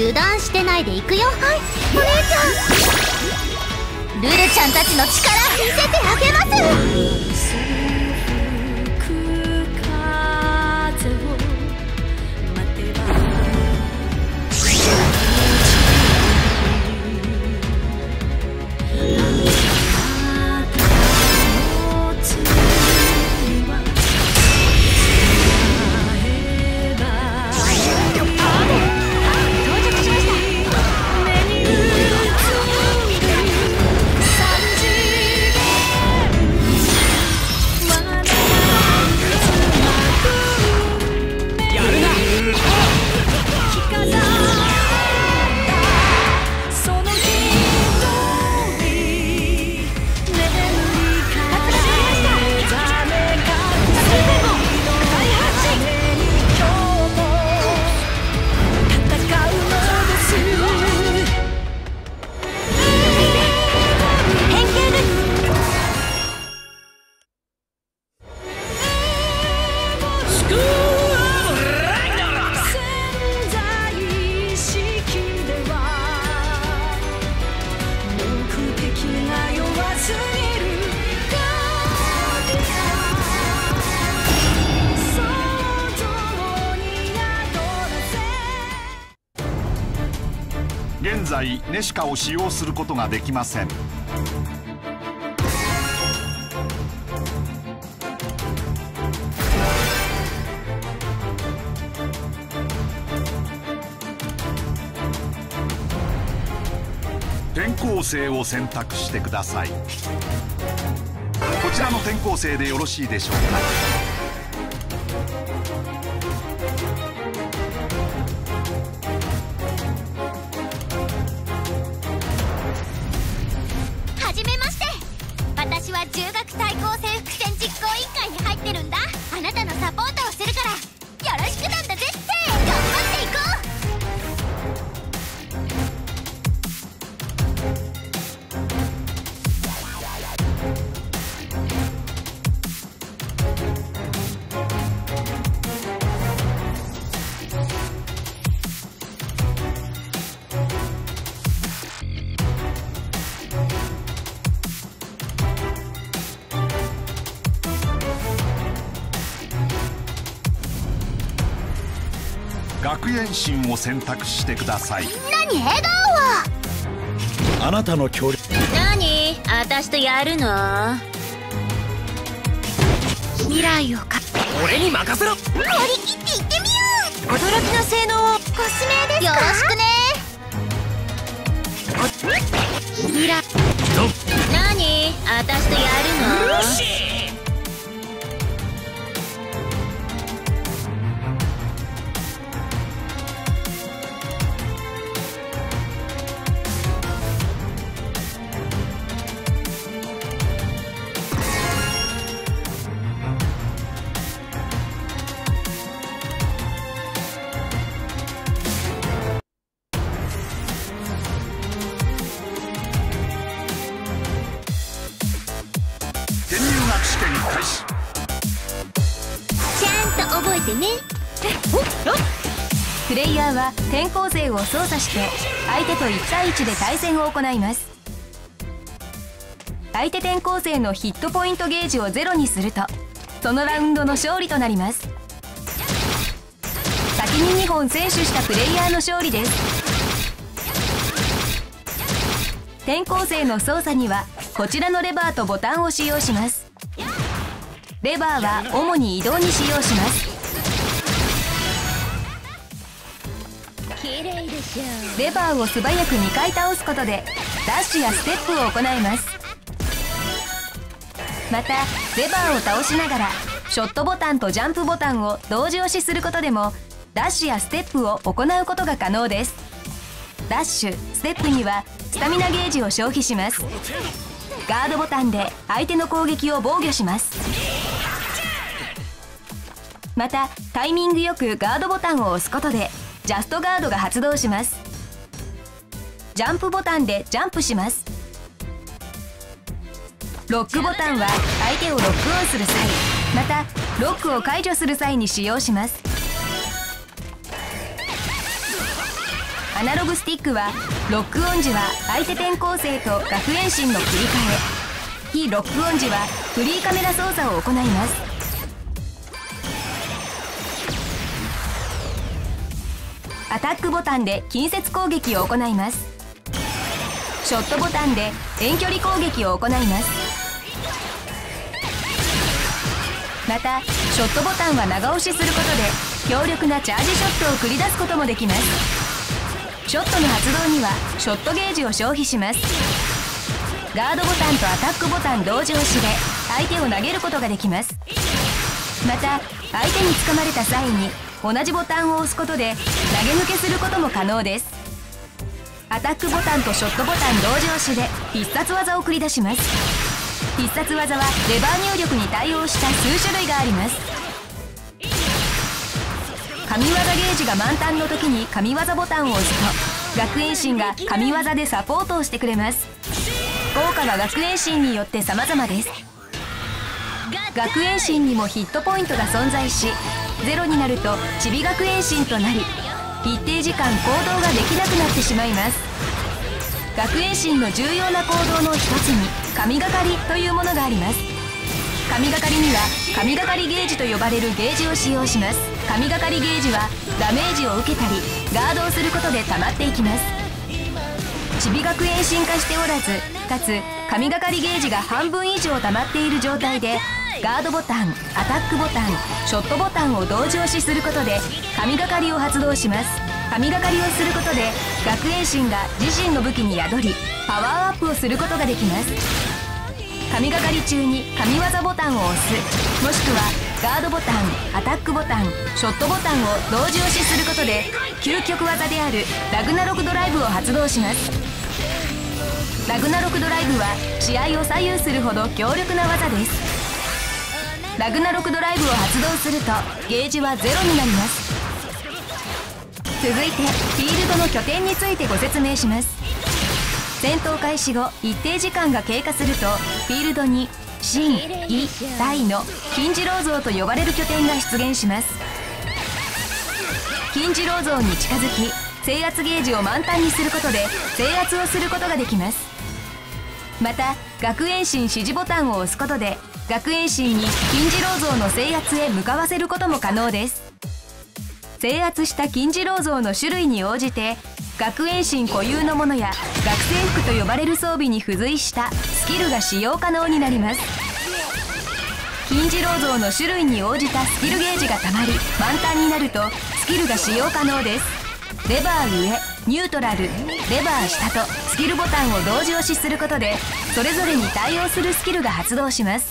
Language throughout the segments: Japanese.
油断してないでいくよ。はい、お姉ちゃん、ルルちゃんたちの力見せてあげます。現在ネシカを使用することができません。転校生を選択してください。こちらの転校生でよろしいでしょうか。学園神を選択してください。何、笑顔はあなたの協力。何、私とやるの？未来をか俺に任せろ。乗り切っていってみよう。驚きの性能をご指名ですか？よろしくね。未来何、私とやるの？よしプレイヤーは転校生を操作して相手と1対1で対戦を行います。相手転校生のヒットポイントゲージをゼロにするとそのラウンドの勝利となります。先に2本先取したプレイヤーの勝利です。転校生の操作にはこちらのレバーとボタンを使用します。レバーは主に移動に使用します。レバーを素早く2回倒すことでダッシュやステップを行います。またレバーを倒しながらショットボタンとジャンプボタンを同時押しすることでもダッシュやステップを行うことが可能です。ダッシュステップにはスタミナゲージを消費します。ガードボタンで相手の攻撃を防御します。またタイミングよくガードボタンを押すことでジャストガードが発動します。ジャンプボタンでジャンプします。ロックボタンは相手をロックオンする際、またロックを解除する際に使用します。アナログスティックはロックオン時は相手転校生と学園進の切り替え、非ロックオン時はフリーカメラ操作を行います。アタックボタンで近接攻撃を行います。ショットボタンで遠距離攻撃を行います。またショットボタンは長押しすることで強力なチャージショットを繰り出すこともできます。ショットの発動にはショットゲージを消費します。ガードボタンとアタックボタン同時押しで相手を投げることができます。また相手につかまれた際に同じボタンを押すことで投げ抜けすることも可能です。アタックボタンとショットボタン同時押しで必殺技を繰り出します。必殺技はレバー入力に対応した数種類があります。神業ゲージが満タンの時に神業ボタンを押すと学園神が神業でサポートをしてくれます。効果が学園神によって様々です。学園神にもヒットポイントが存在し、ゼロになるとちび学園神となり、一定時間行動ができなくなってしまいます。学園神の重要な行動の一つに神がかりというものがあります。神がかりには神がかりゲージと呼ばれるゲージを使用します。神がかりゲージはダメージを受けたりガードをすることで溜まっていきます。ちび学園神化しておらず、かつ神がかりゲージが半分以上溜まっている状態で、ガードボタン、アタックボタン、ショットボタンを同時押しすることで神がかりを発動します。神がかりをすることで学園神が自身の武器に宿りパワーアップをすることができます。神がかり中に神業ボタンを押す、もしくはガードボタン、アタックボタン、ショットボタンを同時押しすることで究極技であるラグナロクドライブを発動します。ラグナロクドライブは試合を左右するほど強力な技です。ラグナロクドライブを発動するとゲージはゼロになります。続いてフィールドの拠点についてご説明します。戦闘開始後一定時間が経過するとフィールドに真・異・大の金次郎像と呼ばれる拠点が出現します。金次郎像に近づき制圧ゲージを満タンにすることで制圧をすることができます。また学園神指示ボタンを押すことで学園神に金次郎像の制圧へ向かわせることも可能です。制圧した金次郎像の種類に応じて学園神固有のものや学生服と呼ばれる装備に付随したスキルが使用可能になります。金次郎像の種類に応じたスキルゲージがたまり満タンになるとスキルが使用可能です。レバー上、ニュートラル、レバー下とスキルボタンを同時押しすることでそれぞれに対応するスキルが発動します。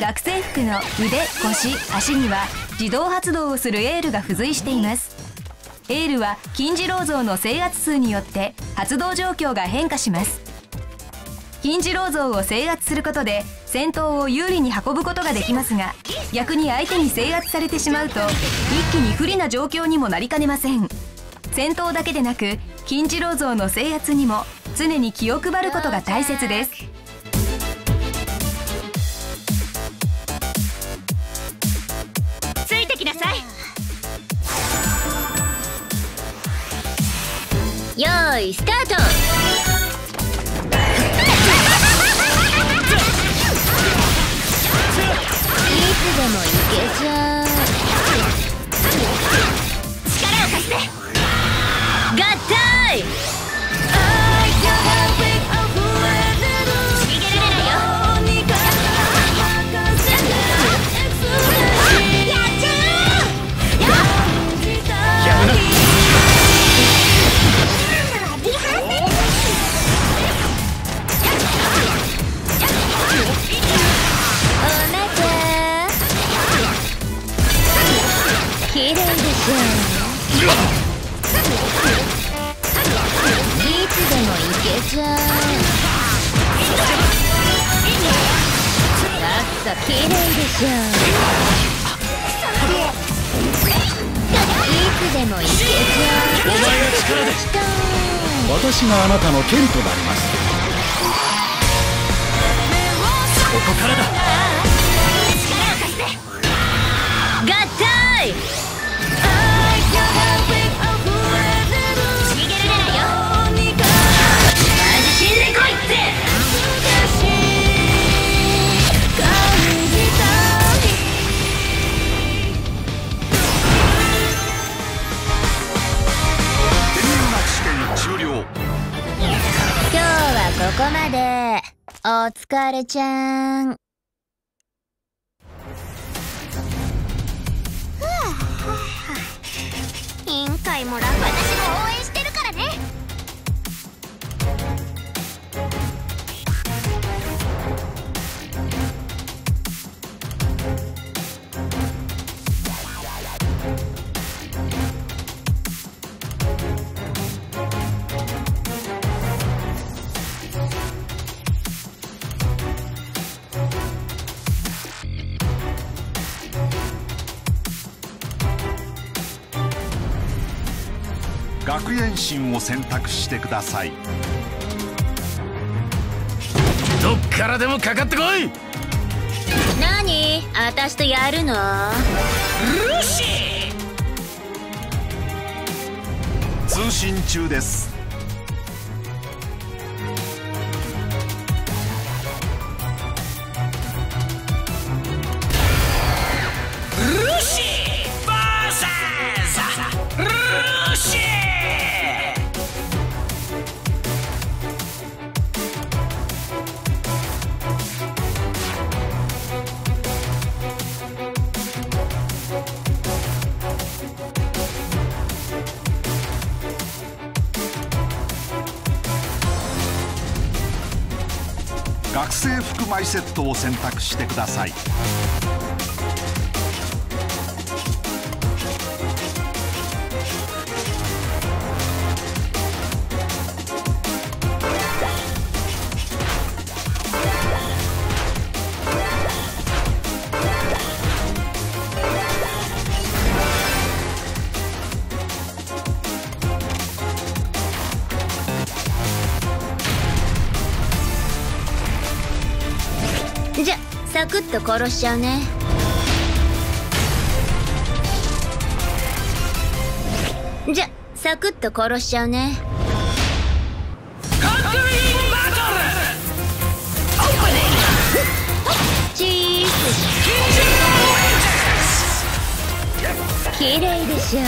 学生服の腕、腰、足には自動発動をするエールが付随しています。エールは金次郎像の制圧数によって発動状況が変化します。金次郎像を制圧することで戦闘を有利に運ぶことができますが、逆に相手に制圧されてしまうと一気に不利な状況にもなりかねません。戦闘だけでなく金次郎像の制圧にも常に気を配ることが大切です。よーいスタート。いつでもいけちゃう。力を貸して。合体。逃げられないよ。綺麗でしょ。いつでもいけちゃう。さっさ綺麗でしょ。いつでもいけちゃう。お前の力で私があなたの剣となります。ここからだ。力を貸して。合体。お疲れちゃーん。委員会もらう私も応援してるからね。学園神を選択してください。どっからでもかかってこい。何、私とやるの？ルシー。通信中です。ルシー VS ルシー。学生服マイセットを選択してください。サクッと殺しちゃうね。じゃ、サクッと殺しちゃうね。カントリーバトルオープニング。チーズ。綺麗でしょう。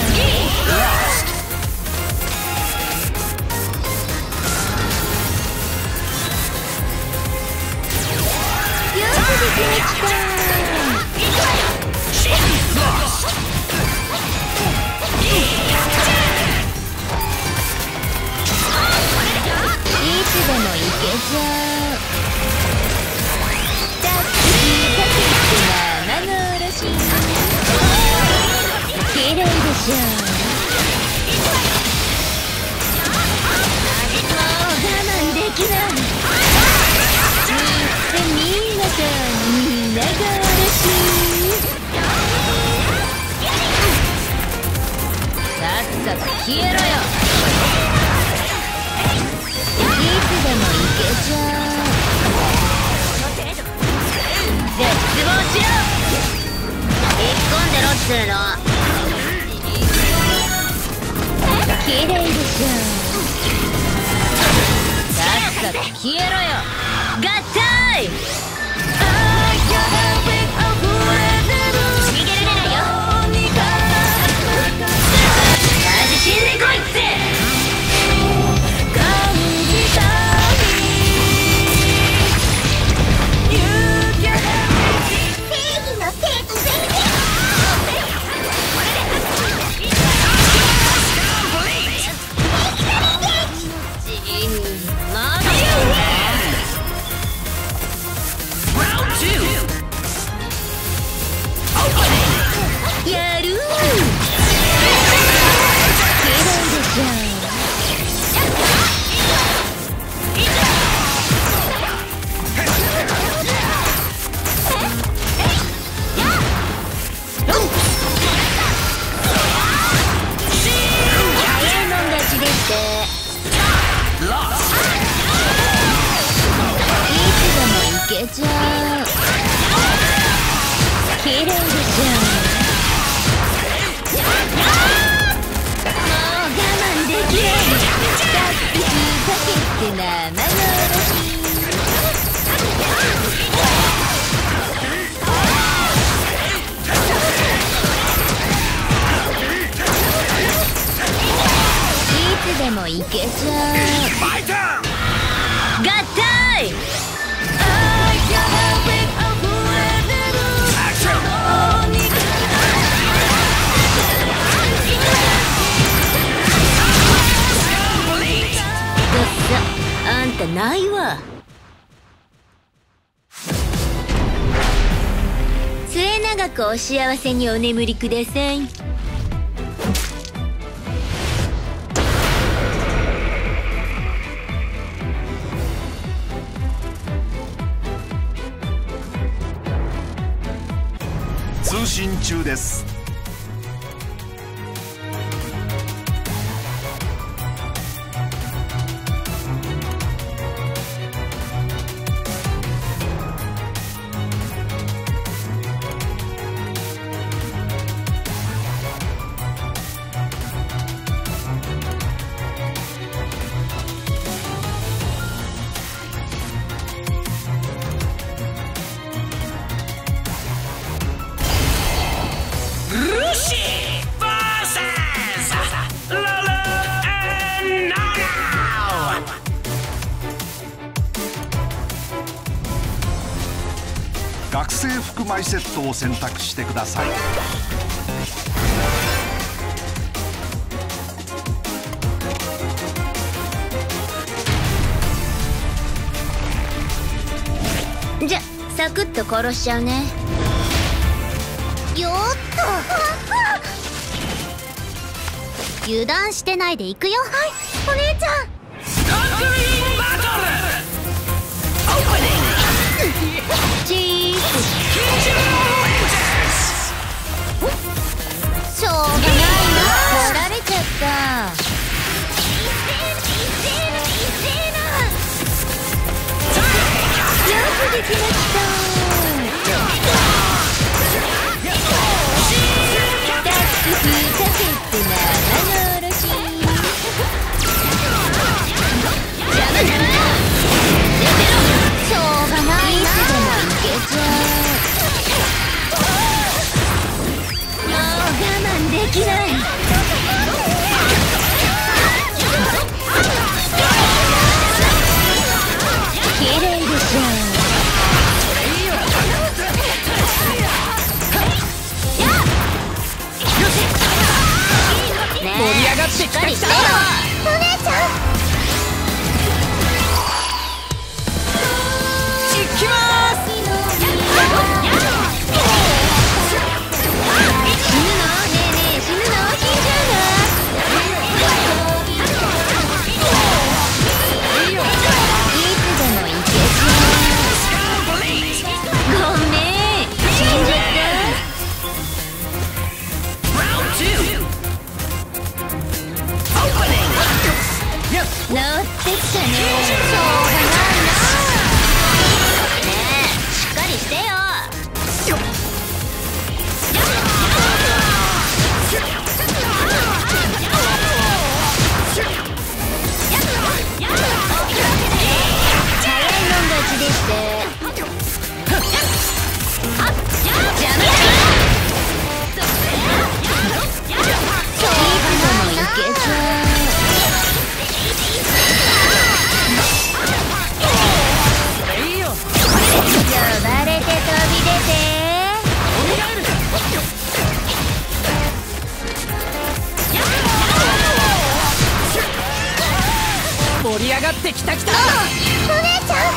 よし、きれいでしょう。消えろよ。いつでもいけちゃう。絶望しろ。引っ込んでろっつーの。綺麗でしょ。さっさと消えろよ。合体。逃げられないよ。死んでこいって。いけちゃう。合体。ないわ。末永くお幸せにお眠りください。通信中です。学生服枚セットを選択してください。じゃ、サクッと殺しちゃうね。よっと油断してないで行くよ。はい、お姉ちゃん。スタンドインバトルオープニング。しょうがないな、取られちゃった。ジャンプできました。タックスかけてならのおろし。邪魔だ。できない。綺麗でしょ。盛り上がってきたよ。お姉ちゃん。行きます。乗ってきたね。しょうがないな。ねえ、しっかりしてよ。盛り上がってきたきた。お姉ちゃん。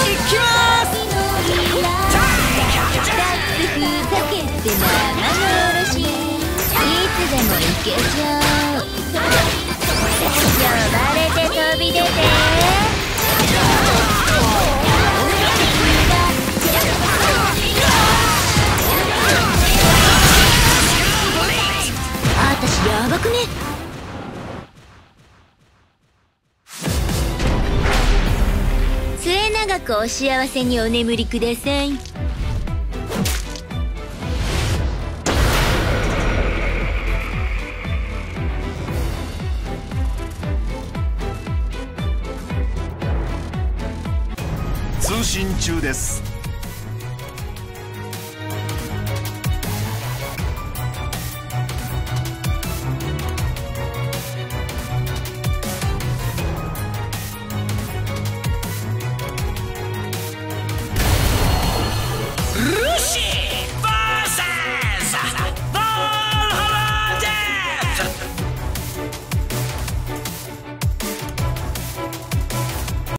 いきます。タックふざけて生のおろし。いつでもいけちゃう。呼ばれて飛び出て。やばくね。末永くお幸せにお眠りください。通信中です。